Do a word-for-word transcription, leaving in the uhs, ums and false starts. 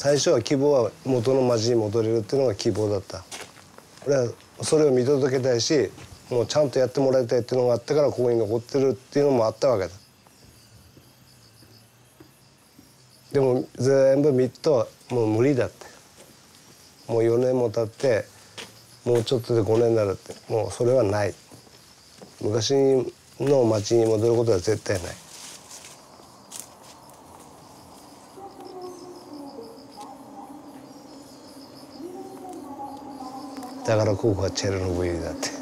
最初は希望は元の町に戻れるっていうのが希望だった。俺はそれを見届けたいし、もうちゃんとやってもらいたいっていうのがあったからここに残ってるっていうのもあったわけだ。でも全部見るともう無理だって、もうよねんも経ってもうちょっとでごねんになるって、もうそれはない。昔の町に戻ることは絶対ない。だからここはチェルノブイリだって。